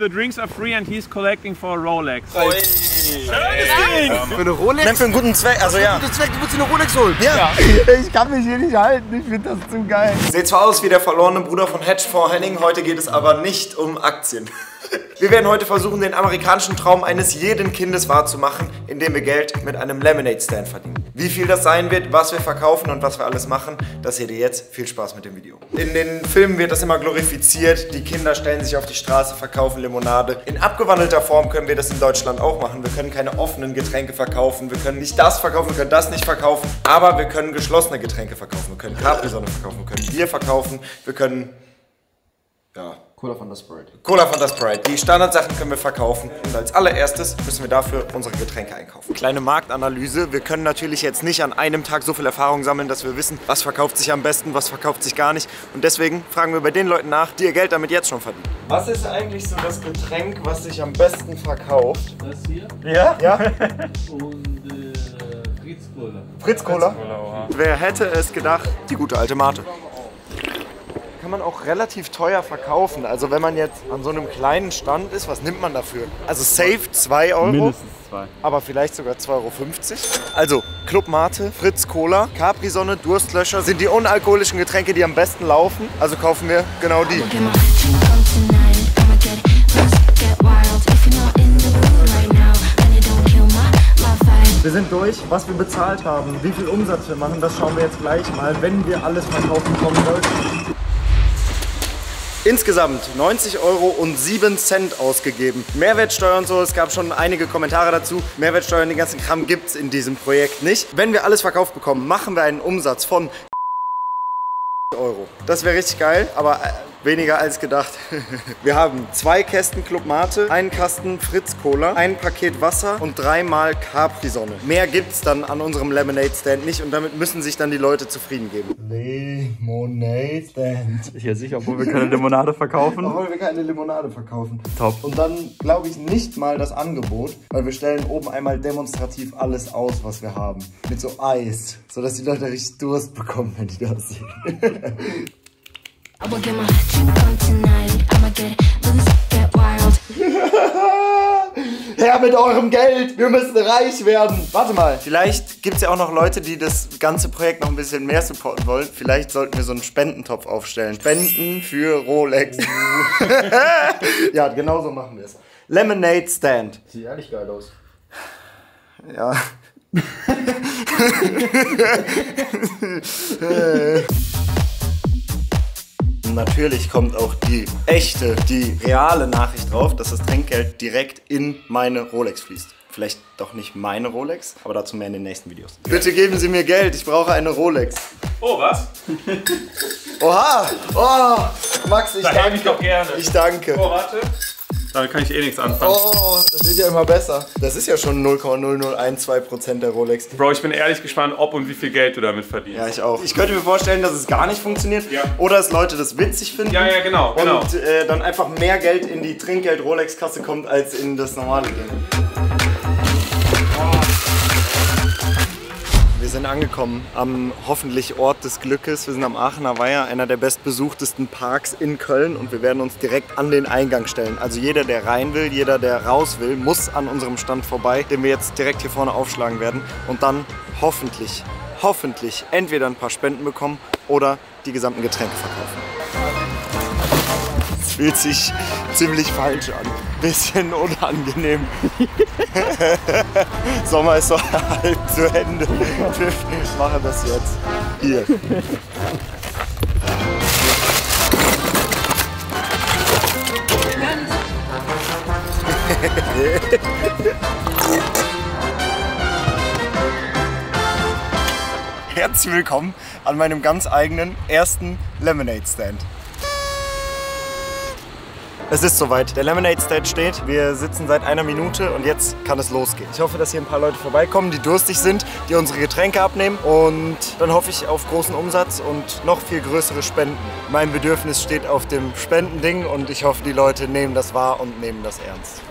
The drinks are free and he's collecting for Rolex. Hey. Schönes Ding! Ja, für eine Rolex? Nein, für einen guten Zweck, also ja. Für einen guten Zweck, du musst dir eine Rolex holen. Ja. Ja. Ich kann mich hier nicht halten, ich finde das zu geil. Seht zwar aus wie der verlorene Bruder von Hedgefonds Henning, heute geht es aber nicht um Aktien. Wir werden heute versuchen, den amerikanischen Traum eines jeden Kindes wahrzumachen, indem wir Geld mit einem Lemonade Stand verdienen. Wie viel das sein wird, was wir verkaufen und was wir alles machen, das seht ihr jetzt. Viel Spaß mit dem Video. In den Filmen wird das immer glorifiziert. Die Kinder stellen sich auf die Straße, verkaufen Limonade. In abgewandelter Form können wir das in Deutschland auch machen. Wir können keine offenen Getränke verkaufen. Wir können nicht das verkaufen, wir können das nicht verkaufen. Aber wir können geschlossene Getränke verkaufen. Wir können Capri-Sonne verkaufen, wir können Bier verkaufen, wir können... ja... Cola Fanta Sprite. Cola Fanta Sprite. Die Standardsachen können wir verkaufen. Und als allererstes müssen wir dafür unsere Getränke einkaufen. Kleine Marktanalyse. Wir können natürlich jetzt nicht an einem Tag so viel Erfahrung sammeln, dass wir wissen, was verkauft sich am besten, was verkauft sich gar nicht. Und deswegen fragen wir bei den Leuten nach, die ihr Geld damit jetzt schon verdienen. Was ist eigentlich so das Getränk, was sich am besten verkauft? Das hier? Ja? Ja. Und Fritz Cola. Fritz Cola? Wer hätte es gedacht? Die gute alte Mate. Kann man auch relativ teuer verkaufen. Also wenn man jetzt an so einem kleinen Stand ist, was nimmt man dafür? Also safe 2 Euro. Mindestens 2. Aber vielleicht sogar 2,50 Euro. Also Club Mate, Fritz Cola, Capri-Sonne, Durstlöcher sind die unalkoholischen Getränke, die am besten laufen. Also kaufen wir genau die. Wir sind durch, was wir bezahlt haben, wie viel Umsatz wir machen, das schauen wir jetzt gleich mal, wenn wir alles verkaufen kommen sollten. Insgesamt 90,07 € ausgegeben. Mehrwertsteuer und so, es gab schon einige Kommentare dazu. Mehrwertsteuer und den ganzen Kram gibt es in diesem Projekt nicht. Wenn wir alles verkauft bekommen, machen wir einen Umsatz von €. Das wäre richtig geil, aber weniger als gedacht. Wir haben 2 Kästen Club Mate, einen Kasten Fritz Cola, ein Paket Wasser und 3 Mal Capri-Sonne. Mehr gibt es dann an unserem Lemonade Stand nicht und damit müssen sich dann die Leute zufrieden geben. Lemonade Stand. Ja sicher, obwohl wir keine Limonade verkaufen. Obwohl wir keine Limonade verkaufen. Top. Und dann glaube ich nicht mal das Angebot, weil wir stellen oben einmal demonstrativ alles aus, was wir haben. Mit so Eis, sodass die Leute richtig Durst bekommen, wenn die das sehen. Her mit eurem Geld, wir müssen reich werden. Warte mal, vielleicht gibt es ja auch noch Leute, die das ganze Projekt noch ein bisschen mehr supporten wollen. Vielleicht sollten wir so einen Spendentopf aufstellen. Spenden für Rolex. Ja, genau so machen wir es. Lemonade Stand. Sieht ehrlich geil aus. Ja. Natürlich kommt auch die echte, die reale Nachricht drauf, dass das Trinkgeld direkt in meine Rolex fließt. Vielleicht doch nicht meine Rolex, aber dazu mehr in den nächsten Videos. Bitte geben Sie mir Geld, ich brauche eine Rolex. Oh, was? Oha! Oh! Max, ich danke. Ich doch gerne. Ich danke. Oh, warte. Da kann ich eh nichts anfangen. Oh, das wird ja immer besser. Das ist ja schon 0,0012% der Rolex. Bro, ich bin ehrlich gespannt, ob und wie viel Geld du damit verdienst. Ja, ich auch. Ich könnte mir vorstellen, dass es gar nicht funktioniert. Ja. Oder dass Leute das witzig finden. Ja, ja, genau. Genau. Und dann einfach mehr Geld in die Trinkgeld-Rolex-Kasse kommt, als in das normale Geld. Wir sind angekommen am hoffentlich Ort des Glückes. Wir sind am Aachener Weiher, einer der bestbesuchtesten Parks in Köln und wir werden uns direkt an den Eingang stellen. Also jeder, der rein will, jeder, der raus will, muss an unserem Stand vorbei, den wir jetzt direkt hier vorne aufschlagen werden und dann hoffentlich, hoffentlich entweder ein paar Spenden bekommen oder die gesamten Getränke verkaufen. Das fühlt sich ziemlich falsch an. Bisschen unangenehm. Sommer ist doch halb zu Ende. Ich mache das jetzt. Hier. Herzlich willkommen an meinem ganz eigenen ersten Lemonade Stand. Es ist soweit. Der Lemonade Stand steht. Wir sitzen seit einer Minute und jetzt kann es losgehen. Ich hoffe, dass hier ein paar Leute vorbeikommen, die durstig sind, die unsere Getränke abnehmen. Und dann hoffe ich auf großen Umsatz und noch viel größere Spenden. Mein Bedürfnis steht auf dem Spendending und ich hoffe, die Leute nehmen das wahr und nehmen das ernst.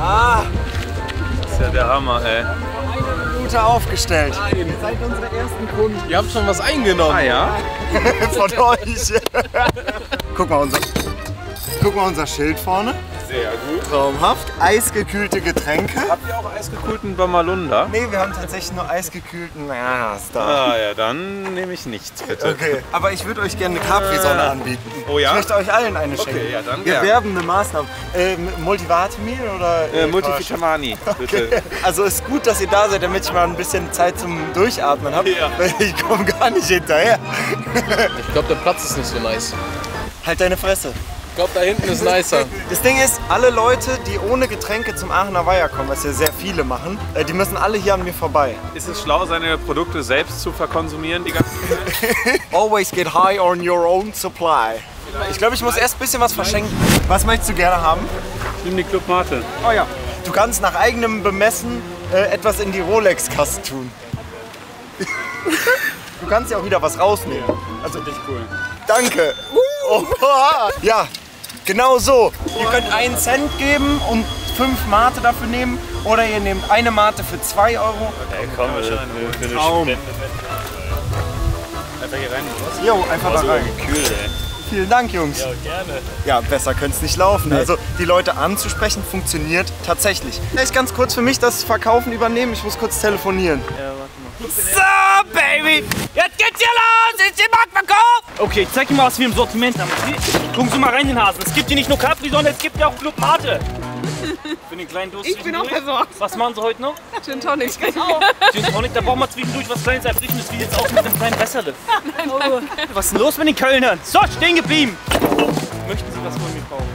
Ah! Das ist ja der Hammer, ey. guter aufgestellt. Nein. Ihr seid unsere ersten Kunden. Ihr habt schon was eingenommen. Ah ja? Von euch. Guck mal unser Schild vorne. Sehr gut. Traumhaft. Eisgekühlte Getränke. Habt ihr auch eisgekühlten Bommalunder? Nee, wir haben tatsächlich nur eisgekühlten Star. Ah ja, dann nehme ich nichts, bitte. Okay, aber ich würde euch gerne eine Capri-Sonne anbieten. Oh ja? Ich möchte euch allen eine schenken. Okay, ja, dann gerne. Bewerbende Maßnahmen. Multivitamine oder? Multivitamini, bitte. Okay. Also ist gut, dass ihr da seid, damit ich mal ein bisschen Zeit zum Durchatmen habe. Ja. Ich komme gar nicht hinterher. Ich glaube, der Platz ist nicht so nice. Halt deine Fresse. Ich glaube, da hinten ist nicer. Das Ding ist, alle Leute, die ohne Getränke zum Aachener Weiher kommen, was ja sehr viele machen, die müssen alle hier an mir vorbei. Ist es schlau, seine Produkte selbst zu verkonsumieren, die ganze Zeit? Always get high on your own supply. Ich glaube, ich muss erst ein bisschen was verschenken. Was möchtest du gerne haben? Ich nehme die Club Mate. Oh ja. Du kannst nach eigenem Bemessen etwas in die ROLEX-Kasse tun. Du kannst ja auch wieder was rausnehmen. Also dich cool. Danke. Ja. Genau so. Ihr könnt 1 Cent geben und 5 Mate dafür nehmen oder ihr nehmt 1 Mate für 2 Euro. Ey, komm, wir Traum. Einfach hier rein. Jo, einfach da rein. Kühl, ey. Vielen Dank, Jungs. Ja, gerne. Ja, besser könnte es nicht laufen. Also die Leute anzusprechen funktioniert tatsächlich. Vielleicht ganz kurz für mich das Verkaufen übernehmen. Ich muss kurz telefonieren. Ja, warte mal. So, Baby. Jetzt geht's hier los. Jetzt den Marktverkauf. Okay, ich zeig dir mal, was wir im Sortiment haben. Gucken Sie mal rein, den Hasen. Es gibt hier nicht nur Capri, sondern es gibt hier auch Club Mate. Für den kleinen Durst. Ich bin auch versorgt. Was machen Sie heute noch? Gin Tonic. Genau. Gin Tonic, da brauchen wir zwischendurch was Kleines Erfrischendes, wie jetzt auch mit einem kleinen Besserle. Nein, oh. Was ist denn los mit den Kölnern? So, stehen geblieben. Möchten Sie was von mir kaufen?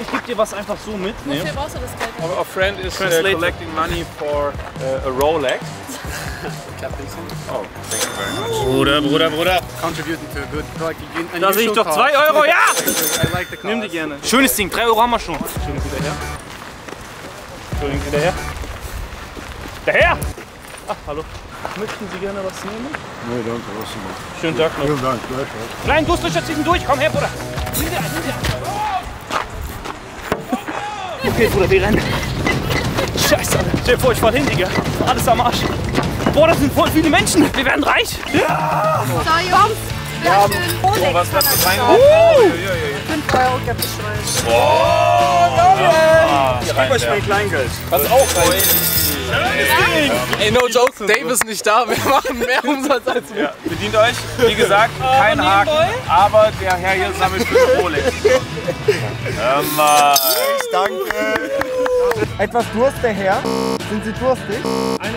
Ich gebe dir was einfach so mit. Wofür brauchst du das Geld? Our friend is collecting money for a Rolex. Oh, thank you very much. Bruder. Contributing to a good product. Da sehe ich doch 2 Euro, ja! Nimm die gerne. Schönes Ding, 3 Euro haben wir schon. Schönes hinterher. Entschuldigung, hinterher. Daher! Ach, hallo. Möchten Sie gerne was nehmen? Nein, danke, was schon mal. Schönen Tag noch. Vielen Dank, gleich. Kleinen Durstlöcher zwischendurch, komm her, Bruder. Nimm dir. Okay, Bruder, wir rennen. Scheiße, stell dir vor, ich fall hin, Digga. Alles am Arsch. Boah, das sind voll viele Menschen. Wir werden reich. Ja! So, Jungs. Ja, oh, was hat das rein? 5 Euro gibt es schon. Oh, Daniel! Ich gebe euch mein Kleingeld. Was auch rein? Ey, no joke, Dave ist nicht da. Wir machen mehr Umsatz als wir. Ja. Bedient euch, wie gesagt, kein Haken. Aber der Herr hier sammelt für Rolex. Ich danke. Etwas Durst, der Herr. Sind Sie durstig?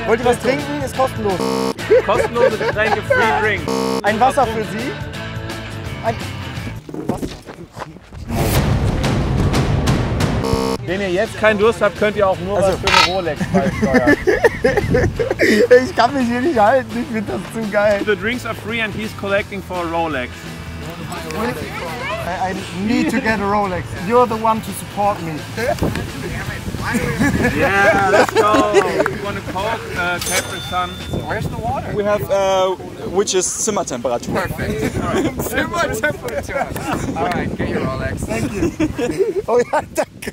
Wollt ihr was trinken? Ist kostenlos. Kostenlose Getränke, Free Drink. Ein Wasser für Sie. Wenn ihr jetzt keinen Durst habt, könnt ihr auch nur was für eine Rolex beisteuern. Ich kann mich hier nicht halten. Ich finde das zu geil. The drinks are free and he's collecting for a Rolex. I need to get a Rolex. You're the one to support me. Yeah, let's go. You want to coke, Capri-Sonne. Where's the water? We have, which is Zimmertemperatur. Perfect. Right. Zimmertemperatur. All right, get your Rolex. Thank you. Oh ja, danke.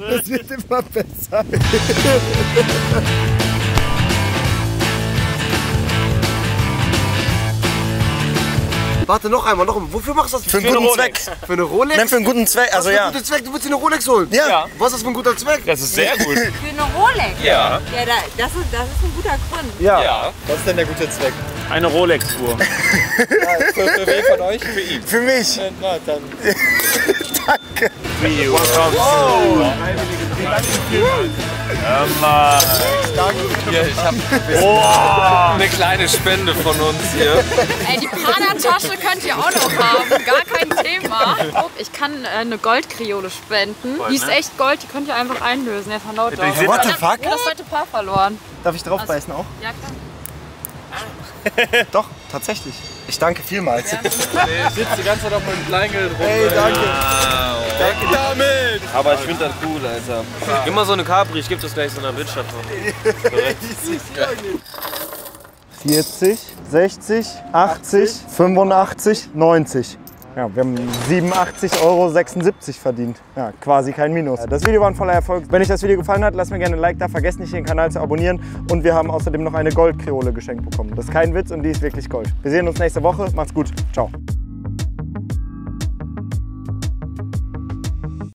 Das wird immer besser. Warte, noch einmal. Wofür machst du das? Für einen guten Zweck. Für eine Rolex? Nein, für einen guten Zweck. Also ja. Für einen guten Zweck. Du willst dir eine Rolex holen? Ja. Was ist das für ein guter Zweck? Das ist sehr gut. Für eine Rolex? Ja. Ja, das ist ein guter Grund. Ja. Was ist denn der gute Zweck? Eine Rolex-Uhr. Ja, für wen von euch? Für ihn. Für mich. Na, dann. Danke. Wie, wow. Ich hab eine kleine Spende von uns hier. Ey, die Prana-Tasche könnt ihr auch noch haben, gar kein Thema. Ich kann eine Goldkriole spenden. Die ist echt Gold, die könnt ihr einfach einlösen. Jetzt mal laut drauf. What the fuck? Ich hab das heute Paar verloren. Darf ich draufbeißen auch? Ja, klar. Doch, tatsächlich. Ich danke vielmals. Ich sitze die ganze Zeit auf meinem Kleingeld rum. Ey, danke. Danke damit! Aber ich finde das cool, Alter. Ja. Gib mal so eine Capri, ich gebe das gleich so einer Wirtschaft von. 40, 60, 80, 85, 90. Ja, wir haben 87,76 Euro verdient. Ja, quasi kein Minus. Das Video war ein voller Erfolg. Wenn euch das Video gefallen hat, lasst mir gerne ein Like da. Vergesst nicht, den Kanal zu abonnieren. Und wir haben außerdem noch eine Goldkreole geschenkt bekommen. Das ist kein Witz und die ist wirklich Gold. Wir sehen uns nächste Woche. Macht's gut. Ciao.